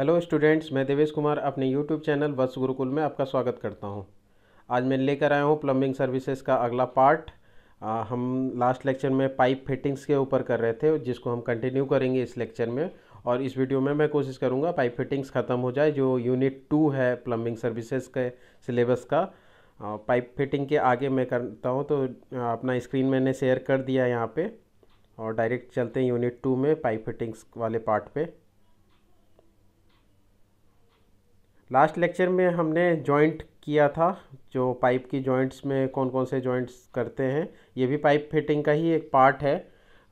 Hello students, मैं देवेश कुमार अपने YouTube channel वत्स गुरुकुल में आपका स्वागत करता हूं। आज मैं लेकर आया हूं प्लम्बिंग सर्विसेज का अगला पार्ट। हम लास्ट लेक्चर में पाइप फिटिंग्स के ऊपर कर रहे थे, जिसको हम कंटिन्यू करेंगे इस लेक्चर में। और इस वीडियो में मैं कोशिश करूंगा पाइप फिटिंग्स ख़त्म हो जाए, जो यूनिट 2 है प्लम्बिंग सर्विसेज के सिलेबस का। पाइप फिटिंग के आगे मैं करता हूँ, तो अपना स्क्रीन मैंने शेयर कर दिया यहाँ पर, और डायरेक्ट चलते हैं यूनिट 2 में पाइप फिटिंग्स वाले पार्ट पर। लास्ट लेक्चर में हमने जॉइंट किया था, जो पाइप की जॉइंट्स में कौन कौन से जॉइंट्स करते हैं, ये भी पाइप फिटिंग का ही एक पार्ट है।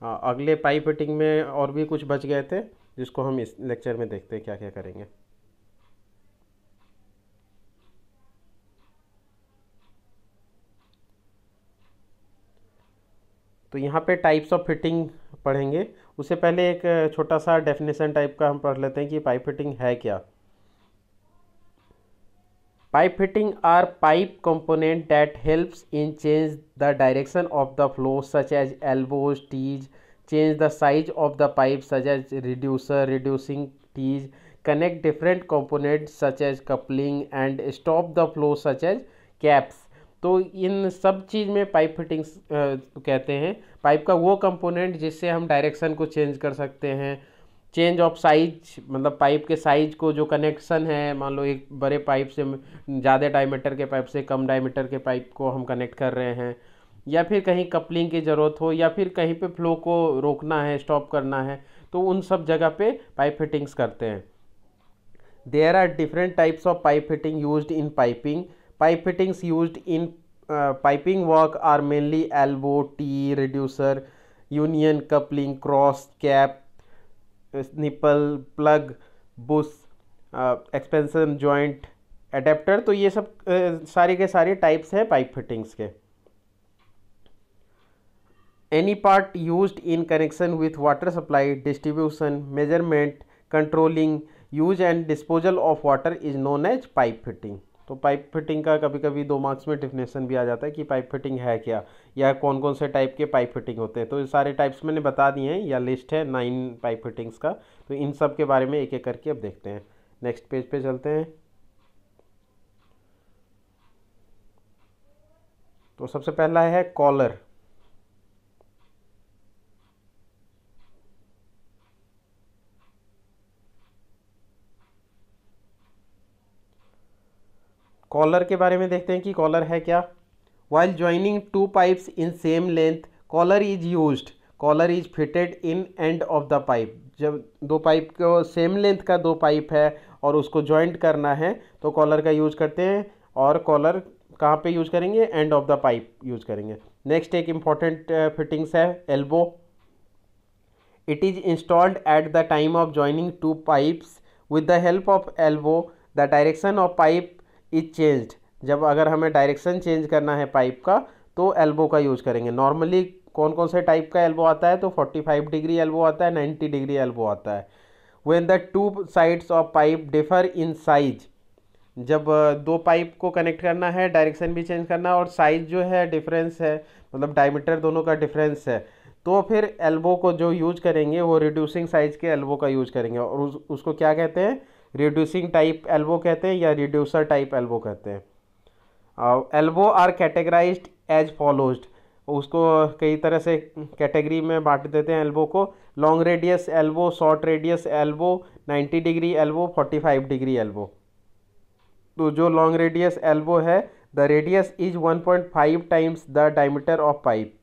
अगले पाइप फिटिंग में और भी कुछ बच गए थे, जिसको हम इस लेक्चर में देखते हैं क्या क्या करेंगे। तो यहाँ पे टाइप्स ऑफ फिटिंग पढ़ेंगे। उससे पहले एक छोटा सा डेफिनेशन टाइप का हम पढ़ लेते हैं कि पाइप फिटिंग है क्या। Pipe fitting are pipe component that helps in change the direction of the flow, such as elbows, tees, change the size of the pipe, such as reducer, reducing tees, connect different components, such as coupling, and stop the flow, such as caps। तो इन सब चीज़ में pipe fittings कहते हैं। Pipe का वो component जिससे हम direction को चेंज कर सकते हैं, चेंज ऑफ साइज, मतलब पाइप के साइज को, जो कनेक्शन है, मान लो एक बड़े पाइप से, ज़्यादा डायमीटर के पाइप से कम डायमीटर के पाइप को हम कनेक्ट कर रहे हैं, या फिर कहीं कपलिंग की ज़रूरत हो, या फिर कहीं पे फ्लो को रोकना है, स्टॉप करना है, तो उन सब जगह पे पाइप फिटिंग्स करते हैं। There are different types of pipe fitting use in piping. Pipe fittings use in piping work are mainly elbow, tee, reducer, union, coupling, cross, cap, nipple, plug, bush, expansion joint, adapter. तो ये सब सारे के सारे types हैं pipe fittings के। Any part used in connection with water supply, distribution, measurement, controlling, use and disposal of water is known as pipe fitting. तो pipe fitting का कभी कभी 2 मार्क्स में डिफिनेशन भी आ जाता है कि पाइप फिटिंग है क्या, या कौन कौन से टाइप के पाइप फिटिंग होते हैं। तो ये सारे टाइप्स मैंने बता दिए हैं, या लिस्ट है 9 पाइप फिटिंग्स का। तो इन सब के बारे में एक एक करके अब देखते हैं। नेक्स्ट पेज पे चलते हैं। तो सबसे पहला है कॉलर। कॉलर के बारे में देखते हैं कि कॉलर है क्या। While joining two pipes in same length collar is used. Collar is fitted in end of the pipe. जब दो पाइप को सेम लेंथ का, 2 पाइप है और उसको ज्वाइंट करना है, तो कॉलर का यूज करते हैं। और कॉलर कहाँ पे यूज करेंगे? End of the pipe use करेंगे। नेक्स्ट एक इम्पॉर्टेंट फिटिंग्स है elbow. It is installed at the time of joining two pipes. With the help of elbow the direction of pipe is changed. जब अगर हमें direction change करना है pipe का, तो एल्बो का यूज़ करेंगे। नॉर्मली कौन कौन से टाइप का एल्बो आता है? तो 45 डिग्री एल्बो आता है, 90 डिग्री एल्बो आता है। When the two sides of pipe differ in size. जब 2 पाइप को कनेक्ट करना है, डायरेक्शन भी चेंज करना है, और साइज जो है डिफरेंस है, मतलब डायमीटर दोनों का डिफरेंस है, तो फिर एल्बो को जो यूज करेंगे वो रिड्यूसिंग साइज के एल्बो का यूज करेंगे। और उसको क्या कहते हैं? रिड्यूसिंग टाइप एल्बो कहते हैं, या रिड्यूसर टाइप एल्बो कहते हैं। Elbow are categorised as followed. उसको कई तरह से कैटेगरी में बांट देते हैं एल्बो को। Long radius elbow, short radius elbow, 90 degree elbow, 45 degree elbow. तो जो लॉन्ग रेडियस एल्बो है, the radius is 1.5 times the diameter of pipe.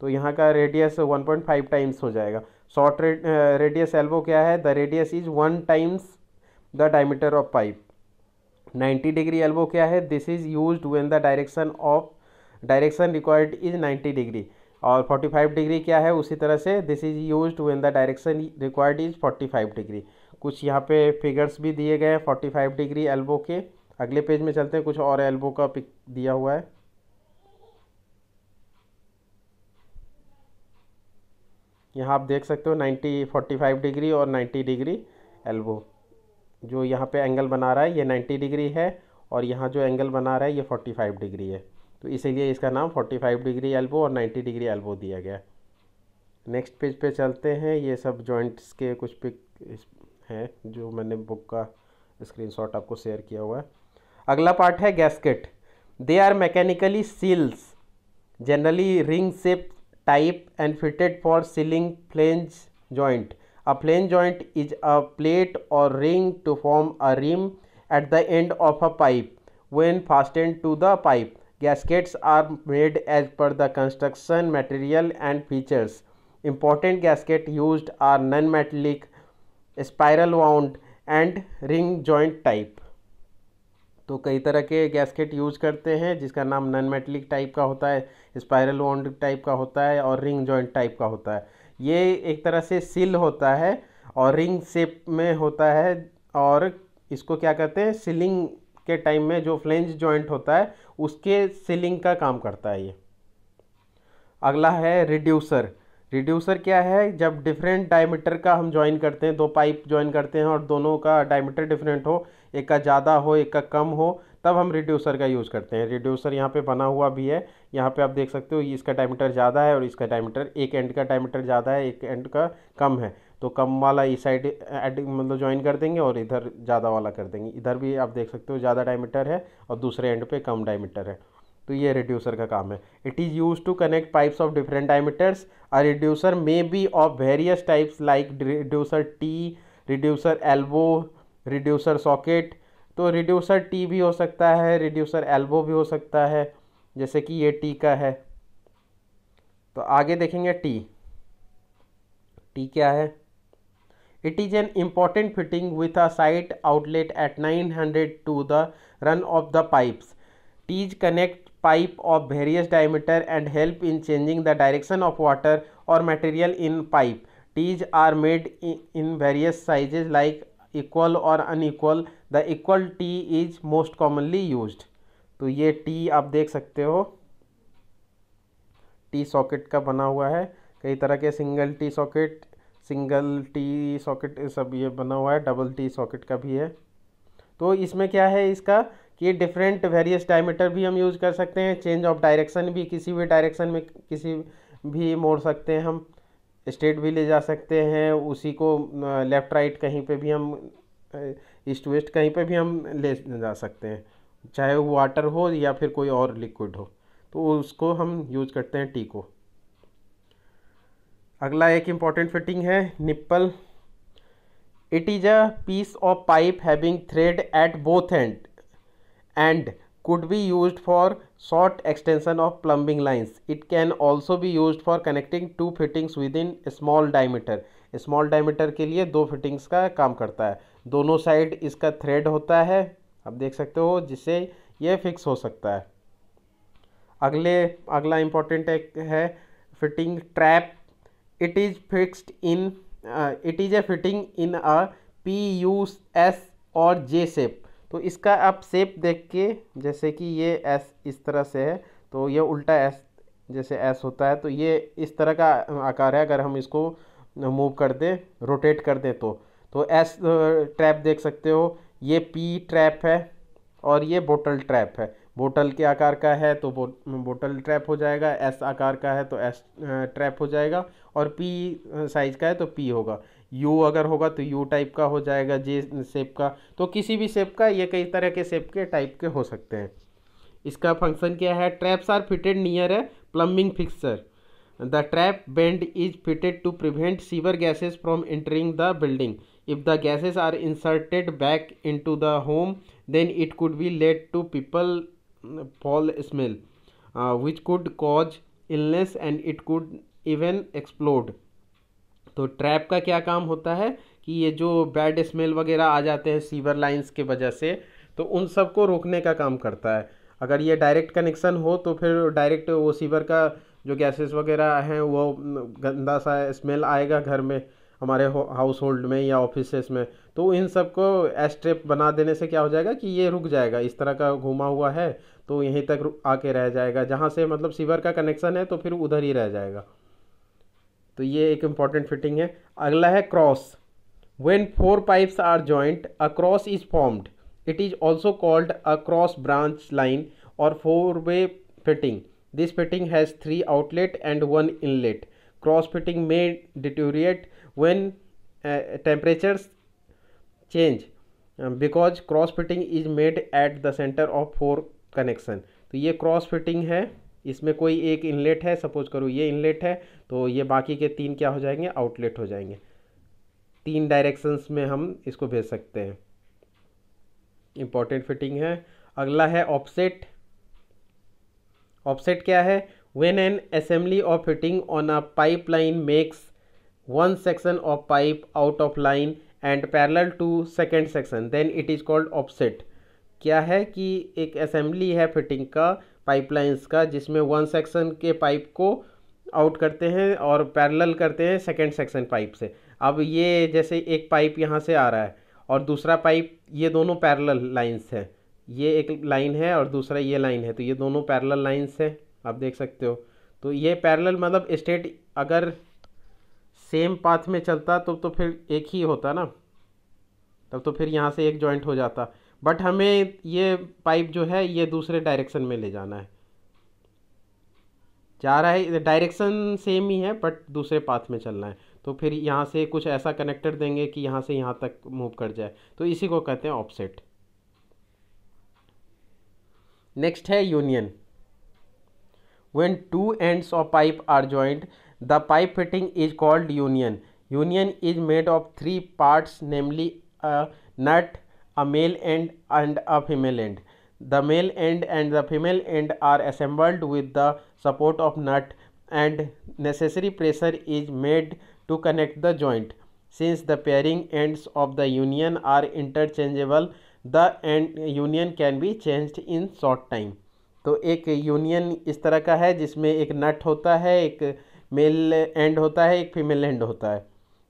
तो यहाँ का रेडियस 1.5 टाइम्स हो जाएगा। शॉर्ट रेडियस एल्बो क्या है? The radius is 1 times the diameter of pipe. 90 degree elbow क्या है? This is used when the direction required is 90 degree. और 45 डिग्री क्या है? उसी तरह से this is used when the direction required is 45 degree. कुछ यहाँ पे फिगर्स भी दिए गए हैं 45 डिग्री एल्बो के। अगले पेज में चलते हैं, कुछ और एल्बो का पिक दिया हुआ है। यहाँ आप देख सकते हो 90, 45 डिग्री और 90 डिग्री एल्बो। जो यहाँ पे एंगल बना रहा है ये 90 डिग्री है, और यहाँ जो एंगल बना रहा है ये 45 डिग्री है, तो इसीलिए इसका नाम 45 डिग्री एल्बो और 90 डिग्री एल्बो दिया गया है। नेक्स्ट पेज पे चलते हैं। ये सब जॉइंट्स के कुछ पिक है जो मैंने बुक का स्क्रीनशॉट आपको शेयर किया हुआ है। अगला पार्ट है gasket. They are mechanically seals generally ring shape type and fitted for sealing flange joint. A flange joint is a plate और ring to form a rim at the end of a pipe when fastened to the pipe. Gaskets are made as per the construction material and features. Important gasket used are non metallic spiral wound and ring joint type. तो कई तरह के gasket use करते हैं जिसका नाम non metallic type का होता है, स्पायरल वाउंड टाइप का होता है और रिंग जॉइंट टाइप का होता है। ये एक तरह से सील होता है और रिंग शेप में होता है और इसको क्या कहते हैं, सीलिंग के टाइम में जो फ्लेंज जॉइंट होता है उसके सीलिंग का काम करता है ये। अगला है रिड्यूसर। रिड्यूसर क्या है, जब डिफरेंट डायमीटर का हम ज्वाइन करते हैं, दो पाइप ज्वाइन करते हैं और दोनों का डायमीटर डिफरेंट हो, एक का ज़्यादा हो एक का कम हो, तब हम रिड्यूसर का यूज़ करते हैं। रिड्यूसर यहाँ पे बना हुआ भी है, यहाँ पे आप देख सकते हो इसका डायमीटर ज़्यादा है और इसका डायमीटर, एक एंड का डायमीटर ज़्यादा है एक एंड का कम है, तो कम वाला इस साइड मतलब ज्वाइन कर देंगे और इधर ज़्यादा वाला कर देंगे। इधर भी आप देख सकते हो ज़्यादा डायमीटर है और दूसरे एंड पे कम डायमीटर है, तो ये रिड्यूसर का काम है। It is use to connect pipes of different diameters. A reducer may be of various types like reducer tee, reducer elbow, reducer socket. तो रिड्यूसर टी भी हो सकता है, रिड्यूसर एल्बो भी हो सकता है, जैसे कि ये टी का है। तो आगे देखेंगे टी, टी क्या है। It is an important fitting with a side outlet at 900 to the run of the pipes. Tees connect pipe of various diameter and help in changing the direction of water और material in pipe. Tees are made in various sizes like equal और unequal. The equal tee is most commonly used. तो ये T आप देख सकते हो T socket का बना हुआ है, कई तरह के सिंगल टी सॉकेट सब ये बना हुआ है, डबल टी सॉकेट का भी है। तो इसमें क्या है इसका कि डिफरेंट वेरियस डायमीटर भी हम यूज़ कर सकते हैं, चेंज ऑफ डायरेक्शन भी, किसी भी डायरेक्शन में किसी भी मोड़ सकते हैं, हम स्ट्रेट भी ले जा सकते हैं उसी को, लेफ़्ट राइट कहीं पे भी हम, ईस्ट वेस्ट कहीं पे भी हम ले जा सकते हैं, चाहे वो वाटर हो या फिर कोई और लिक्विड हो, तो उसको हम यूज करते हैं टी को। अगला एक इम्पॉर्टेंट फिटिंग है nipple. It is a piece of pipe having thread at both end and could be used for short extension of plumbing lines. It can also be used for connecting two fittings within small diameter. Small diameter के लिए दो fittings का काम करता है, दोनों side इसका thread होता है, आप देख सकते हो, जिससे ये fix हो सकता है। अगला important है fitting trap. It is a fitting in a P U S और J shape. तो इसका आप शेप देख के, जैसे कि ये एस इस तरह से है तो ये उल्टा एस जैसे एस होता है, तो ये इस तरह का आकार है। अगर हम इसको मूव कर दें, रोटेट कर दें, तो एस ट्रैप देख सकते हो, ये पी ट्रैप है और ये बोतल ट्रैप है। बोतल के आकार का है तो बोतल ट्रैप हो जाएगा, एस आकार का है तो एस ट्रैप हो जाएगा, और पी साइज़ का है तो पी होगा, यू अगर होगा तो यू टाइप का हो जाएगा, जे शेप का, तो किसी भी शेप का, ये कई तरह के शेप के टाइप के हो सकते हैं। इसका फंक्शन क्या है, ट्रैप्स आर फिटेड नियर है plumbing fixture. The trap bend is fitted to prevent sewer gases from entering the building. If the gases are inserted back into the home then it could be led to people foul smell which could cause illness and it could even explode. तो trap का क्या काम होता है कि ये जो bad smell वगैरह आ जाते हैं सीवर लाइंस के वजह से, तो उन सब को रोकने का काम करता है। अगर ये डायरेक्ट कनेक्शन हो तो फिर डायरेक्ट वो सीवर का जो गैसेस वगैरह हैं वो गंदा सा स्मेल आएगा घर में, हमारे हाउस होल्ड में या ऑफिसेस में, तो इन सब को एस ट्रैप बना देने से क्या हो जाएगा कि ये रुक जाएगा, इस तरह का घुमा हुआ है तो यहीं तक आके रह जाएगा, जहाँ से मतलब सीवर का कनेक्शन है तो फिर उधर ही रह जाएगा। तो ये एक इम्पॉर्टेंट फिटिंग है। अगला है cross. When four pipes are joint a cross is formed. It is also called a cross branch line और four way fitting. This fitting has 3 outlet and 1 inlet. Cross fitting में deteriorate when temperatures change because cross fitting is made at the centre of four connection. तो ये cross fitting है, इसमें कोई एक inlet है, suppose करो ये इनलेट है, तो ये बाकी के तीन क्या हो जाएंगे, आउटलेट हो जाएंगे। तीन डायरेक्शंस में हम इसको भेज सकते हैं। इम्पोर्टेंट फिटिंग है। अगला है ऑफसेट। ऑफसेट क्या है? When an assembly of fitting on a pipe line makes one section of pipe out of line and parallel to second section then it is called offset. क्या है कि एक assembly है फिटिंग का, pipelines का, जिसमें वन सेक्शन के pipe को आउट करते हैं और पैरेलल करते हैं सेकेंड सेक्शन पाइप से। अब ये जैसे एक पाइप यहाँ से आ रहा है और दूसरा पाइप, ये दोनों पैरेलल लाइंस हैं, ये एक लाइन है और दूसरा ये लाइन है, तो ये दोनों पैरेलल लाइंस हैं, आप देख सकते हो। तो ये पैरेलल मतलब स्ट्रेट, अगर सेम पाथ में चलता तो फिर एक ही होता ना, तब तो फिर यहाँ से एक जॉइंट हो जाता, बट हमें ये पाइप जो है ये दूसरे डायरेक्शन में ले जाना है, जा रहा है, डायरेक्शन सेम ही है बट दूसरे पाथ में चलना है, तो फिर यहाँ से कुछ ऐसा कनेक्टर देंगे कि यहाँ से यहाँ तक मूव कर जाए, तो इसी को कहते हैं ऑफसेट। नेक्स्ट है union. When two ends of pipe are joint the pipe fitting is called union. Union is made of three parts, namely a nut, a male end and a female end. The male end and the female end are assembled with the support of nut and necessary pressure is made to connect the joint. Since the pairing ends of the union are interchangeable, the end union can be changed in short time. तो एक union इस तरह का है जिसमें एक nut होता है, एक male end होता है, एक female end होता है,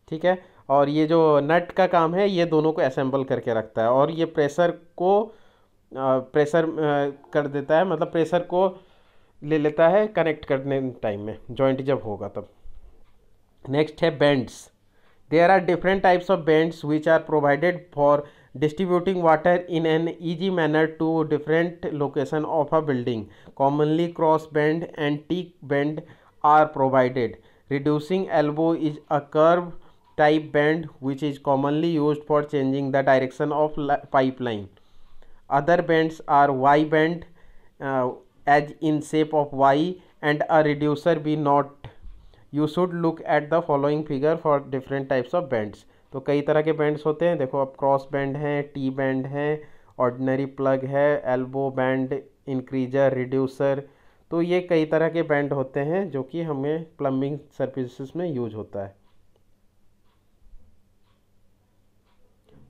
ठीक है, और ये जो नट का काम है ये दोनों को असेंबल करके रखता है और ये प्रेशर को प्रेशर कर देता है, मतलब प्रेशर को ले लेता है कनेक्ट करने टाइम में, जॉइंट जब होगा तब। नेक्स्ट है bends. There are different types of bends which are provided for distributing water in an easy manner to different location of a building. Commonly cross bend and tee bend are provided. Reducing elbow is a curve type bend which is commonly used for changing the direction of pipeline. Other bends are Y bend as in shape of Y and a reducer B knot. You should look at the following figure for different types of bends. तो कई तरह के bends होते हैं, देखो अब cross bend है, T bend है, ordinary plug है, elbow bend, increaser, reducer, तो ये कई तरह के bend होते हैं जो कि हमें plumbing services में यूज होता है।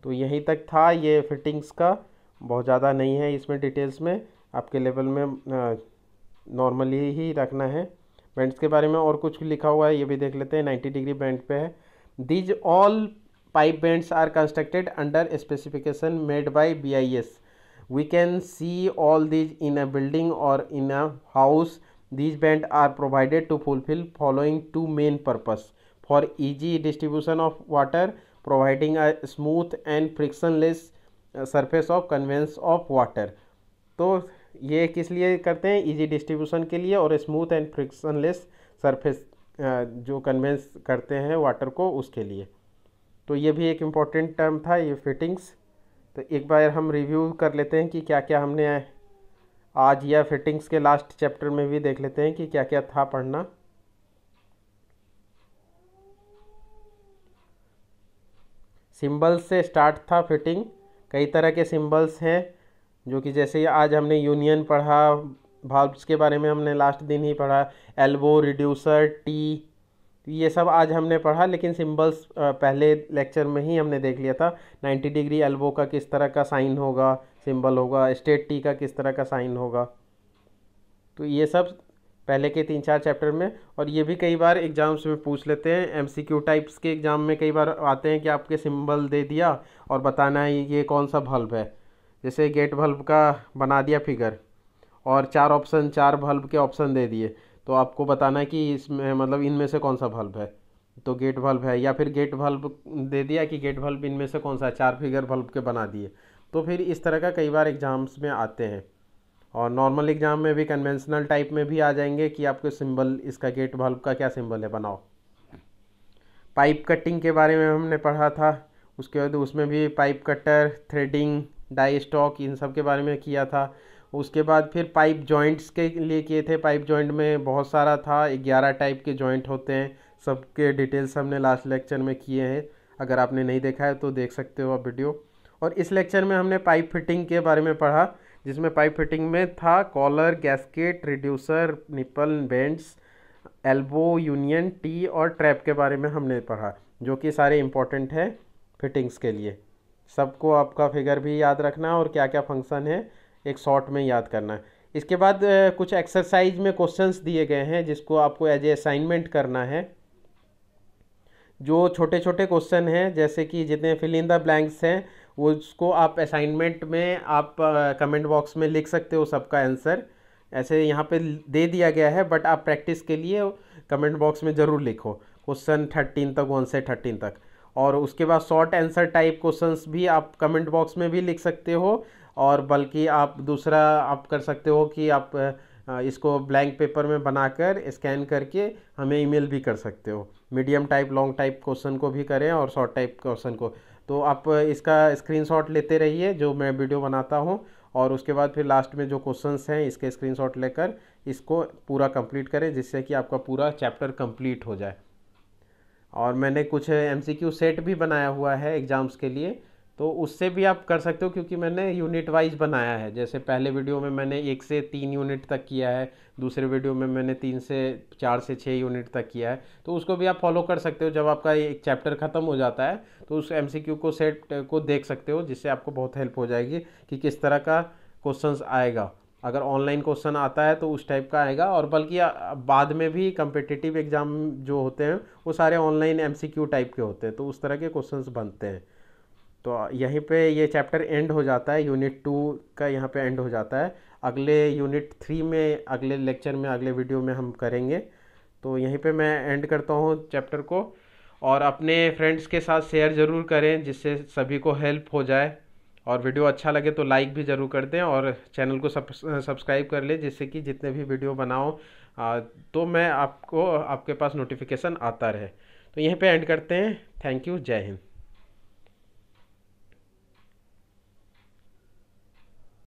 तो यहीं तक था ये फिटिंग्स का, बहुत ज़्यादा नहीं है इसमें डिटेल्स में, आपके लेवल में नॉर्मली ही रखना है। बेंड्स के बारे में और कुछ लिखा हुआ है ये भी देख लेते हैं। 90 डिग्री बेंड पे है। These all pipe bends are constructed under specification made by BIS। We can see all these in a building और in a house. These bend are provided to fulfil following two main purpose for easy distribution of water, providing a smooth and frictionless surface of conveyance of water। तो ये किस लिए करते हैं? easy distribution के लिए और smooth and frictionless surface जो conveyance करते हैं water को, उसके लिए। तो ये भी एक important term था ये fittings। तो एक बार हम review कर लेते हैं कि क्या क्या हमने आज या fittings के last chapter में भी देख लेते हैं कि क्या क्या था पढ़ना। सिंबल्स से स्टार्ट था फिटिंग, कई तरह के सिंबल्स हैं जो कि जैसे आज हमने यूनियन पढ़ा, वाल्व्स के बारे में हमने लास्ट दिन ही पढ़ा, एल्बो, रिड्यूसर, टी, ये सब आज हमने पढ़ा, लेकिन सिंबल्स पहले लेक्चर में ही हमने देख लिया था। 90 डिग्री एल्बो का किस तरह का साइन होगा, सिंबल होगा, स्ट्रेट टी का किस तरह का साइन होगा, तो ये सब पहले के 3-4 चैप्टर में, और ये भी कई बार एग्ज़ाम्स में पूछ लेते हैं। MCQ टाइप्स के एग्ज़ाम में कई बार आते हैं कि आपके सिंबल दे दिया और बताना है ये कौन सा बल्ब है। जैसे गेट बल्ब का बना दिया फिगर और चार बल्ब के ऑप्शन दे दिए, तो आपको बताना है कि इसमें मतलब इनमें से कौन सा बल्ब है, तो गेट बल्ब है। या फिर गेट बल्ब दे दिया कि गेट बल्ब इनमें से कौन सा, 4 फिगर बल्ब के बना दिए, तो फिर इस तरह का कई बार एग्ज़ाम्स में आते हैं। और नॉर्मल एग्ज़ाम में भी कन्वेंशनल टाइप में भी आ जाएंगे कि आपको सिंबल, इसका गेट बल्ब का क्या सिंबल है, बनाओ। पाइप कटिंग के बारे में हमने पढ़ा था, उसके बाद उसमें भी pipe cutter, threading, die stock, इन सब के बारे में किया था। उसके बाद फिर पाइप जॉइंट्स के लिए किए थे। पाइप जॉइंट में बहुत सारा था, 11 टाइप के जॉइंट होते हैं, सबके डिटेल्स हमने लास्ट लेक्चर में किए हैं। अगर आपने नहीं देखा है तो देख सकते हो आप वीडियो। और इस लेक्चर में हमने पाइप फिटिंग के बारे में पढ़ा, जिसमें पाइप फिटिंग में था collar, gasket, reducer, nipple bends, elbow, union, tee और ट्रैप के बारे में हमने पढ़ा, जो कि सारे इम्पोर्टेंट है फिटिंग्स के लिए। सबको आपका फिगर भी याद रखना है और क्या क्या फंक्शन है एक शॉर्ट में याद करना है। इसके बाद कुछ एक्सरसाइज में क्वेश्चंस दिए गए हैं, जिसको आपको एज ए असाइनमेंट करना है। जो छोटे छोटे क्वेश्चन हैं, जैसे कि जितने फिल इन द ब्लैंक्स हैं, वो उसको आप असाइनमेंट में आप कमेंट बॉक्स में लिख सकते हो सबका आंसर। ऐसे यहाँ पे दे दिया गया है, बट आप प्रैक्टिस के लिए कमेंट बॉक्स में ज़रूर लिखो क्वेश्चन 13 तक, 1 से 13 तक। और उसके बाद शॉर्ट आंसर टाइप क्वेश्चंस भी आप कमेंट बॉक्स में भी लिख सकते हो। और बल्कि आप दूसरा आप कर सकते हो कि आप इसको ब्लैंक पेपर में बनाकर स्कैन करके हमें ईमेल भी कर सकते हो। Medium type, long type question को भी करें और शॉर्ट टाइप क्वेश्चन को। तो आप इसका स्क्रीनशॉट लेते रहिए जो मैं वीडियो बनाता हूँ, और उसके बाद फिर लास्ट में जो क्वेश्चंस हैं इसके स्क्रीनशॉट लेकर इसको पूरा कंप्लीट करें, जिससे कि आपका पूरा चैप्टर कंप्लीट हो जाए। और मैंने कुछ एमसीक्यू सेट भी बनाया हुआ है एग्ज़ाम्स के लिए, तो उससे भी आप कर सकते हो, क्योंकि मैंने यूनिट वाइज बनाया है। जैसे पहले वीडियो में मैंने 1 से 3 यूनिट तक किया है, दूसरे वीडियो में मैंने 3 से 4 से 6 यूनिट तक किया है। तो उसको भी आप फॉलो कर सकते हो। जब आपका एक चैप्टर ख़त्म हो जाता है तो उस एमसीक्यू को सेट को देख सकते हो, जिससे आपको बहुत हेल्प हो जाएगी कि किस तरह का क्वेश्चंस आएगा। अगर ऑनलाइन क्वेश्चन आता है तो उस टाइप का आएगा। और बल्कि बाद में भी कम्पिटिटिव एग्ज़ाम जो होते हैं वो सारे ऑनलाइन एमसीक्यू टाइप के होते हैं, तो उस तरह के क्वेश्चंस बनते हैं। तो यहीं पे ये चैप्टर एंड हो जाता है, यूनिट 2 का यहाँ पे एंड हो जाता है। अगले यूनिट 3 में, अगले लेक्चर में, अगले वीडियो में हम करेंगे। तो यहीं पर मैं एंड करता हूँ चैप्टर को। और अपने फ्रेंड्स के साथ शेयर ज़रूर करें, जिससे सभी को हेल्प हो जाए। और वीडियो अच्छा लगे तो लाइक भी ज़रूर कर दें और चैनल को सब्सक्राइब कर लें, जिससे कि जितने भी वीडियो बनाओ तो मैं आपको आपके पास नोटिफिकेशन आता रहे। तो यहीं पे एंड करते हैं। थैंक यू, जय हिंद।